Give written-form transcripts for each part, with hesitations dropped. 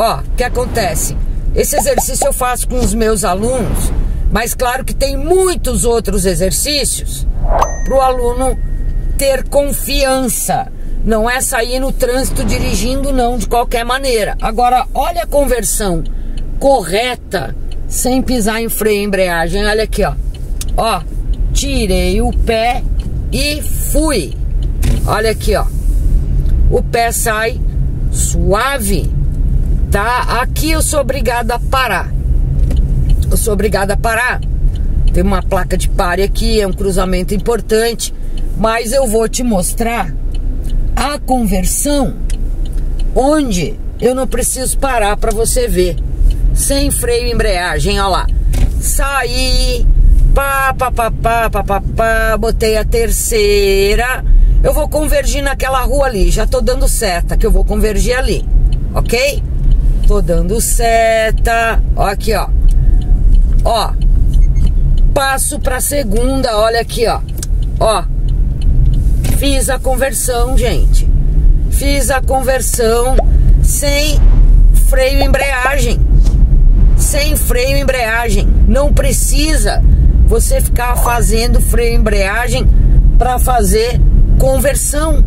Ó, o que acontece? Esse exercício eu faço com os meus alunos, mas claro que tem muitos outros exercícios para o aluno ter confiança. Não é sair no trânsito dirigindo, não, de qualquer maneira. Agora, olha a conversão correta, sem pisar em freio e embreagem. Olha aqui, ó. Ó, tirei o pé e fui. Olha aqui, ó. O pé sai suave, tá? Aqui eu sou obrigada a parar. Eu sou obrigada a parar. Tem uma placa de pare aqui, é um cruzamento importante. Mas eu vou te mostrar a conversão onde eu não preciso parar para você ver. Sem freio e embreagem, olha lá. Saí, pá, pá, pá, pá, pá, pá, pá, botei a terceira. Eu vou convergir naquela rua ali, já tô dando seta, que eu vou convergir ali, ok? Tô dando seta, ó aqui, ó. Ó, passo pra segunda, olha aqui, ó. Ó, fiz a conversão, gente. Fiz a conversão sem freio e embreagem. Sem freio e embreagem. Não precisa você ficar fazendo freio e embreagem pra fazer conversão.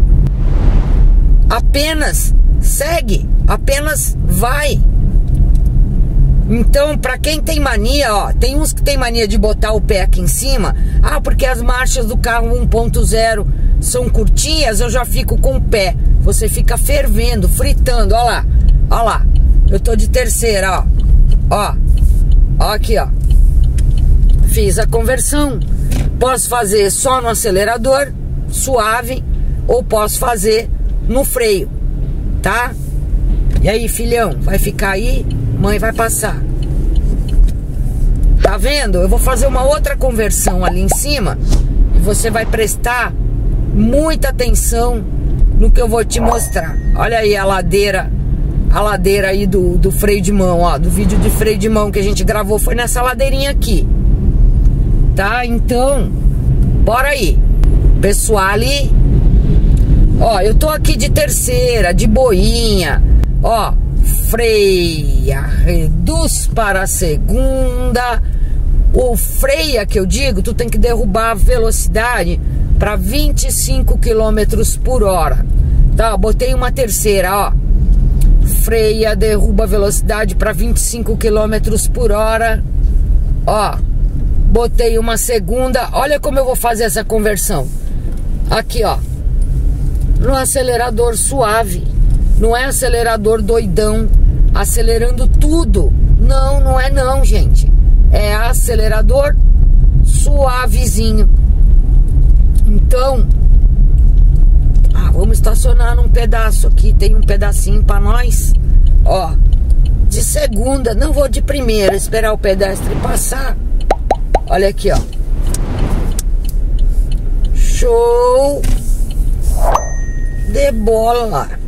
Apenas segue, apenas vai. Então, pra quem tem mania, ó, tem uns que tem mania de botar o pé aqui em cima, ah, porque as marchas do carro 1.0 são curtinhas, eu já fico com o pé. Você fica fervendo, fritando, ó lá, ó lá. Eu tô de terceira, ó. Ó, ó aqui, ó. Fiz a conversão. Posso fazer só no acelerador, suave, ou posso fazer no freio, tá? E aí, filhão, vai ficar aí? Mãe vai passar. Tá vendo? Eu vou fazer uma outra conversão ali em cima e você vai prestar muita atenção no que eu vou te mostrar. Olha aí a ladeira aí do freio de mão, ó, do vídeo de freio de mão que a gente gravou foi nessa ladeirinha aqui, tá? Então, bora aí. Pessoal ali, ó, eu tô aqui de terceira, de boinha, ó, freia, reduz para a segunda. O freia que eu digo, tu tem que derrubar a velocidade para 25 km/h, tá? Botei uma terceira, ó, freia, derruba a velocidade para 25 km/h, ó, botei uma segunda. Olha como eu vou fazer essa conversão. Aqui, ó, no acelerador suave. Não é acelerador doidão, acelerando tudo. Não, não é não, gente. É acelerador suavezinho. Então, ah, vamos estacionar num pedaço aqui. Tem um pedacinho pra nós. Ó, de segunda, não vou de primeira, esperar o pedestre passar. Olha aqui, ó. Show de bola.